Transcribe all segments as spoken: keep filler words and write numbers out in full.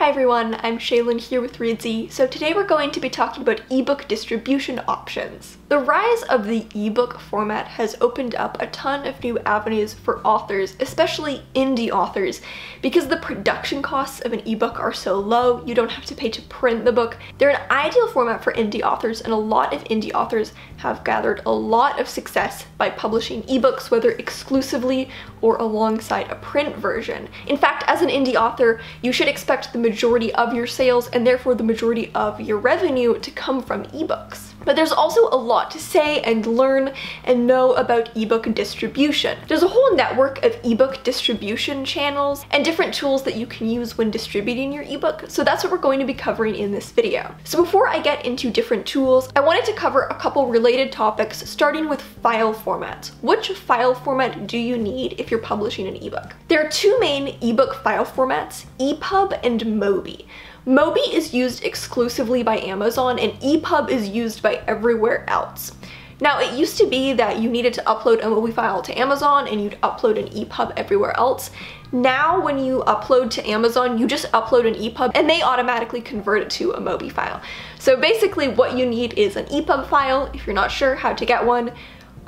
Hi everyone, I'm Shaylin here with Reedsy. So today we're going to be talking about ebook distribution options. The rise of the ebook format has opened up a ton of new avenues for authors, especially indie authors, because the production costs of an ebook are so low, you don't have to pay to print the book. They're an ideal format for indie authors, and a lot of indie authors have gathered a lot of success by publishing ebooks, whether exclusively or alongside a print version. In fact, as an indie author, you should expect the majority majority of your sales and therefore the majority of your revenue to come from ebooks. But there's also a lot to say and learn and know about ebook distribution. There's a whole network of ebook distribution channels and different tools that you can use when distributing your ebook, so that's what we're going to be covering in this video. So before I get into different tools, I wanted to cover a couple related topics, starting with file formats. Which file format do you need if you're publishing an ebook? There are two main ebook file formats, E P U B and MOBI. MOBI is used exclusively by Amazon, and E P U B is used by everywhere else. Now, it used to be that you needed to upload a MOBI file to Amazon and you'd upload an E P U B everywhere else. Now, when you upload to Amazon, you just upload an E P U B and they automatically convert it to a MOBI file. So basically what you need is an E P U B file. If you're not sure how to get one,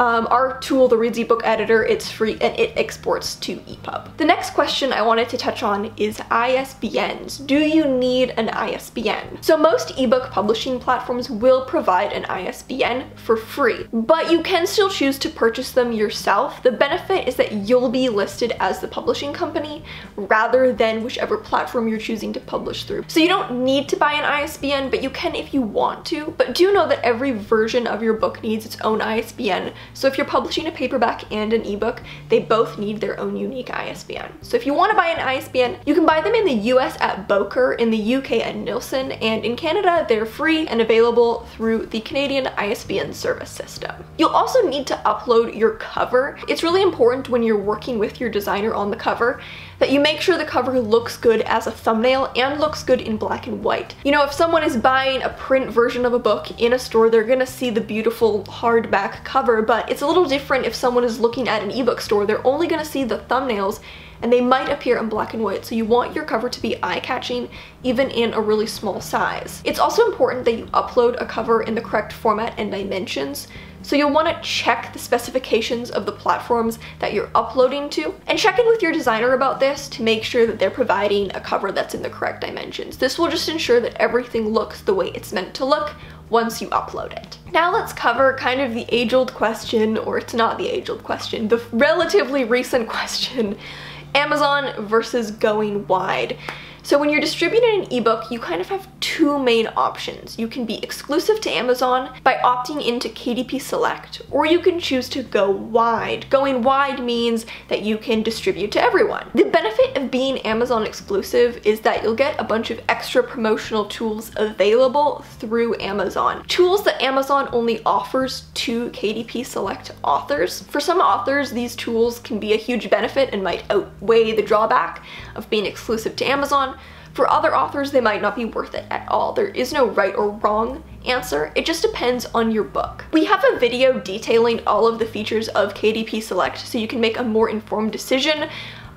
Um, our tool, the Reedsy eBook Editor, it's free and it exports to E P U B. The next question I wanted to touch on is I S B Ns. Do you need an I S B N? So most ebook publishing platforms will provide an I S B N for free, but you can still choose to purchase them yourself. The benefit is that you'll be listed as the publishing company rather than whichever platform you're choosing to publish through. So you don't need to buy an I S B N, but you can if you want to, but do know that every version of your book needs its own I S B N. So if you're publishing a paperback and an ebook, they both need their own unique I S B N. So if you want to buy an I S B N, you can buy them in the U S at Bowker, in the U K at Nielsen, and in Canada they're free and available through the Canadian I S B N service system. You'll also need to upload your cover. It's really important when you're working with your designer on the cover that you make sure the cover looks good as a thumbnail and looks good in black and white. You know, if someone is buying a print version of a book in a store, they're gonna see the beautiful hardback cover, but But it's a little different if someone is looking at an ebook store. They're only going to see the thumbnails and they might appear in black and white, so you want your cover to be eye-catching even in a really small size. It's also important that you upload a cover in the correct format and dimensions. So you'll want to check the specifications of the platforms that you're uploading to, and check in with your designer about this to make sure that they're providing a cover that's in the correct dimensions. This will just ensure that everything looks the way it's meant to look once you upload it. Now let's cover kind of the age-old question, or it's not the age-old question, the relatively recent question, Amazon versus going wide. So when you're distributing an ebook, you kind of have two main options. You can be exclusive to Amazon by opting into K D P Select, or you can choose to go wide. Going wide means that you can distribute to everyone. The benefit of being Amazon exclusive is that you'll get a bunch of extra promotional tools available through Amazon. Tools that Amazon only offers to K D P Select authors. For some authors, these tools can be a huge benefit and might outweigh the drawback of being exclusive to Amazon. For other authors, they might not be worth it at all. There is no right or wrong answer, it just depends on your book. We have a video detailing all of the features of K D P Select so you can make a more informed decision.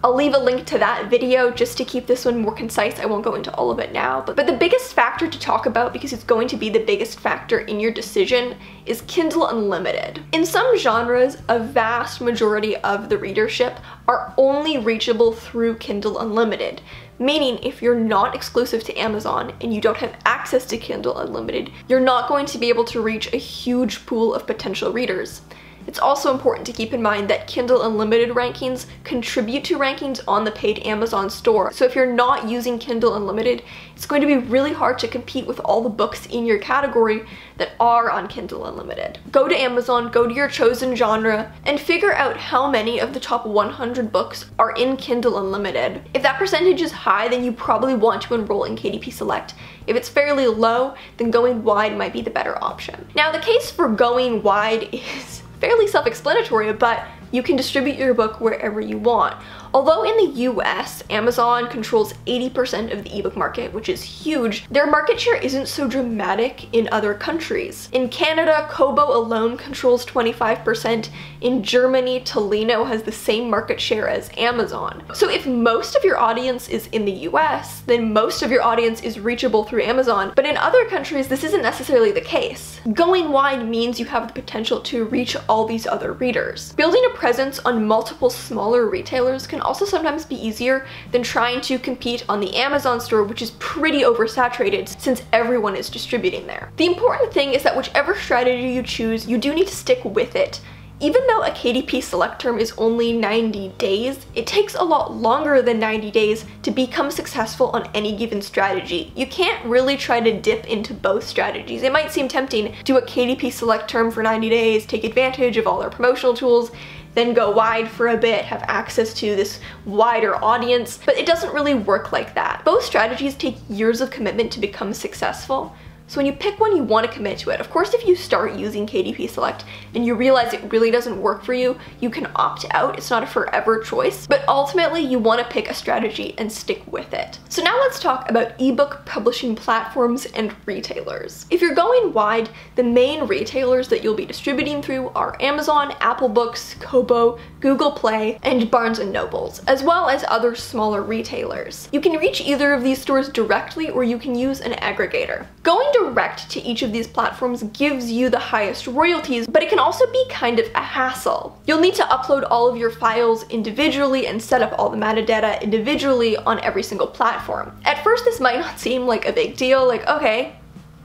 I'll leave a link to that video just to keep this one more concise. I won't go into all of it now, but, but the biggest factor to talk about, because it's going to be the biggest factor in your decision, is Kindle Unlimited. In some genres, a vast majority of the readership are only reachable through Kindle Unlimited. Meaning, if you're not exclusive to Amazon and you don't have access to Kindle Unlimited, you're not going to be able to reach a huge pool of potential readers. It's also important to keep in mind that Kindle Unlimited rankings contribute to rankings on the paid Amazon store. So if you're not using Kindle Unlimited, it's going to be really hard to compete with all the books in your category that are on Kindle Unlimited. Go to Amazon, go to your chosen genre, and figure out how many of the top one hundred books are in Kindle Unlimited. If that percentage is high, then you probably want to enroll in K D P Select. If it's fairly low, then going wide might be the better option. Now, the case for going wide is fairly self-explanatory, but you can distribute your book wherever you want. Although in the U S, Amazon controls eighty percent of the ebook market, which is huge, their market share isn't so dramatic in other countries. In Canada, Kobo alone controls twenty-five percent. In Germany, Tolino has the same market share as Amazon. So if most of your audience is in the U S, then most of your audience is reachable through Amazon, but in other countries, this isn't necessarily the case. Going wide means you have the potential to reach all these other readers. Building a presence on multiple smaller retailers can also sometimes be easier than trying to compete on the Amazon store, which is pretty oversaturated since everyone is distributing there. The important thing is that whichever strategy you choose, you do need to stick with it. Even though a K D P select term is only ninety days, it takes a lot longer than ninety days to become successful on any given strategy. You can't really try to dip into both strategies. It might seem tempting, do a K D P select term for ninety days, take advantage of all our promotional tools, then go wide for a bit, have access to this wider audience, but it doesn't really work like that. Both strategies take years of commitment to become successful. So when you pick one, you want to commit to it. Of course, if you start using K D P Select and you realize it really doesn't work for you, you can opt out. It's not a forever choice, but ultimately you want to pick a strategy and stick with it. So now let's talk about ebook publishing platforms and retailers. If you're going wide, the main retailers that you'll be distributing through are Amazon, Apple Books, Kobo, Google Play, and Barnes and Nobles, as well as other smaller retailers. You can reach either of these stores directly, or you can use an aggregator. Going direct to each of these platforms gives you the highest royalties, but it can also be kind of a hassle. You'll need to upload all of your files individually and set up all the metadata individually on every single platform. At first, this might not seem like a big deal, like, okay,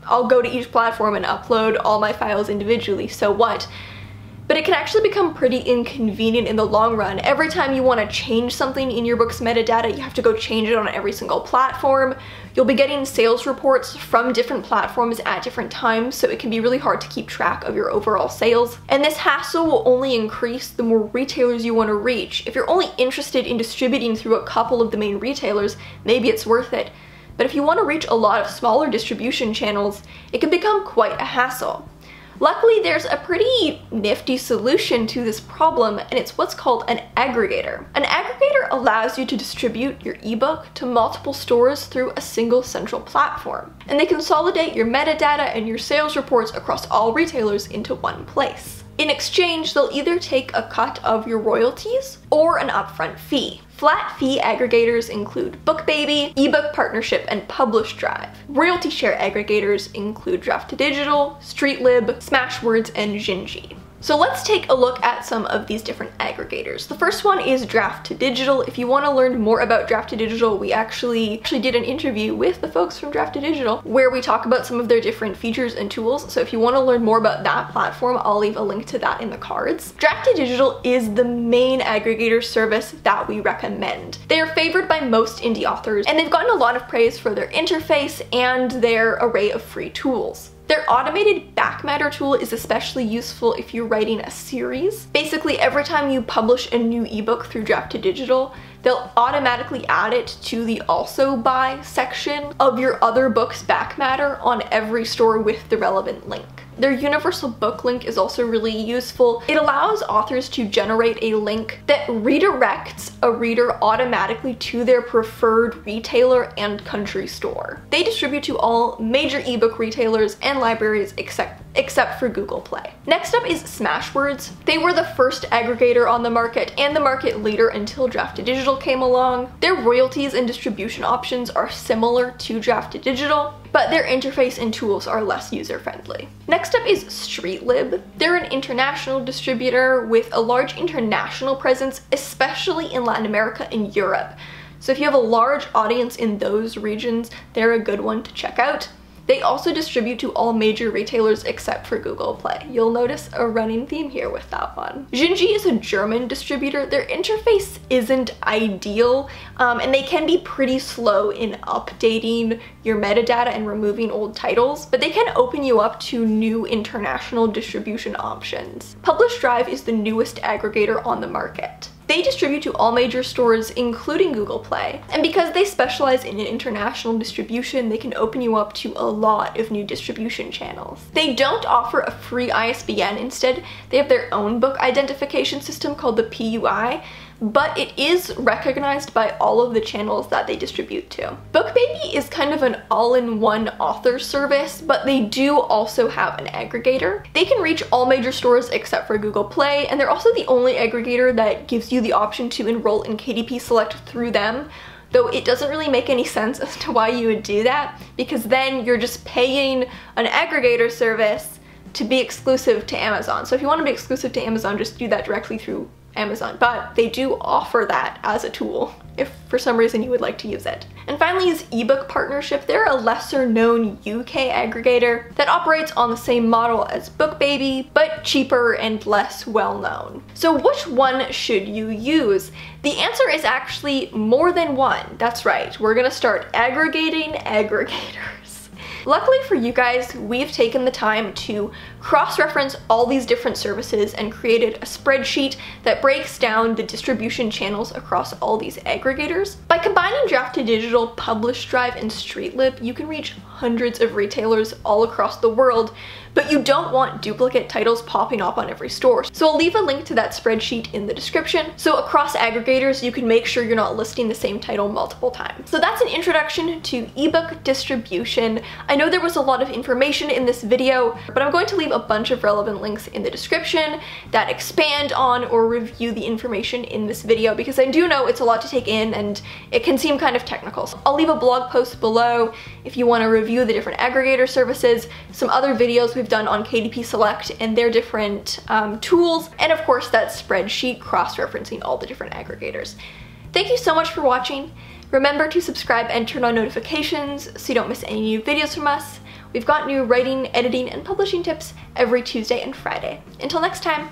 I'll go to each platform and upload all my files individually, so what? But it can actually become pretty inconvenient in the long run. Every time you want to change something in your book's metadata, you have to go change it on every single platform. You'll be getting sales reports from different platforms at different times, so it can be really hard to keep track of your overall sales. And this hassle will only increase the more retailers you want to reach. If you're only interested in distributing through a couple of the main retailers, maybe it's worth it. But if you want to reach a lot of smaller distribution channels, it can become quite a hassle. Luckily, there's a pretty nifty solution to this problem, and it's what's called an aggregator. An aggregator allows you to distribute your ebook to multiple stores through a single central platform, and they consolidate your metadata and your sales reports across all retailers into one place. In exchange, they'll either take a cut of your royalties or an upfront fee. Flat fee aggregators include BookBaby, eBook Partnership, and PublishDrive. Royalty share aggregators include Draft two Digital, Streetlib, Smashwords, and Xinxii. So let's take a look at some of these different aggregators. The first one is Draft two Digital. If you want to learn more about Draft two Digital, we actually actually did an interview with the folks from Draft two Digital where we talk about some of their different features and tools. So if you want to learn more about that platform, I'll leave a link to that in the cards. Draft two Digital is the main aggregator service that we recommend. They are favored by most indie authors, and they've gotten a lot of praise for their interface and their array of free tools. Their automated back matter tool is especially useful if you're writing a series. Basically, every time you publish a new ebook through Draft two Digital, they'll automatically add it to the also buy section of your other book's back matter on every store with the relevant link. Their universal book link is also really useful. It allows authors to generate a link that redirects a reader automatically to their preferred retailer and country store. They distribute to all major ebook retailers and libraries except except for Google Play. Next up is Smashwords. They were the first aggregator on the market and the market leader until Draft two Digital came along. Their royalties and distribution options are similar to Draft two Digital, but their interface and tools are less user-friendly. Next up is Streetlib. They're an international distributor with a large international presence, especially in Latin America and Europe. So if you have a large audience in those regions, they're a good one to check out. They also distribute to all major retailers except for Google Play. You'll notice a running theme here with that one. Xinxii is a German distributor. Their interface isn't ideal, um, and they can be pretty slow in updating your metadata and removing old titles, but they can open you up to new international distribution options. PublishDrive is the newest aggregator on the market. They distribute to all major stores, including Google Play. And because they specialize in international distribution, they can open you up to a lot of new distribution channels. They don't offer a free I S B N. Instead, they have their own book identification system called the P U I, but it is recognized by all of the channels that they distribute to. BookBaby is kind of an all-in-one author service, but they do also have an aggregator. They can reach all major stores except for Google Play, and they're also the only aggregator that gives you the option to enroll in K D P Select through them, though it doesn't really make any sense as to why you would do that, because then you're just paying an aggregator service to be exclusive to Amazon. So if you want to be exclusive to Amazon, just do that directly through Amazon, but they do offer that as a tool if for some reason you would like to use it. And finally is eBook Partnership. They're a lesser known U K aggregator that operates on the same model as BookBaby, but cheaper and less well known. So which one should you use? The answer is actually more than one. That's right, we're gonna start aggregating aggregators. Luckily for you guys, we've taken the time to cross-reference all these different services and created a spreadsheet that breaks down the distribution channels across all these aggregators. By combining Draft two Digital, PublishDrive, and Streetlib, you can reach hundreds of retailers all across the world, but you don't want duplicate titles popping up on every store. So I'll leave a link to that spreadsheet in the description. So across aggregators, you can make sure you're not listing the same title multiple times. So that's an introduction to ebook distribution. I know there was a lot of information in this video, but I'm going to leave a bunch of relevant links in the description that expand on or review the information in this video, because I do know it's a lot to take in and it can seem kind of technical. So I'll leave a blog post below if you want to review the different aggregator services, some other videos we've done on K D P Select and their different um, tools, and of course that spreadsheet cross-referencing all the different aggregators. Thank you so much for watching. Remember to subscribe and turn on notifications so you don't miss any new videos from us. We've got new writing, editing, and publishing tips every Tuesday and Friday. Until next time!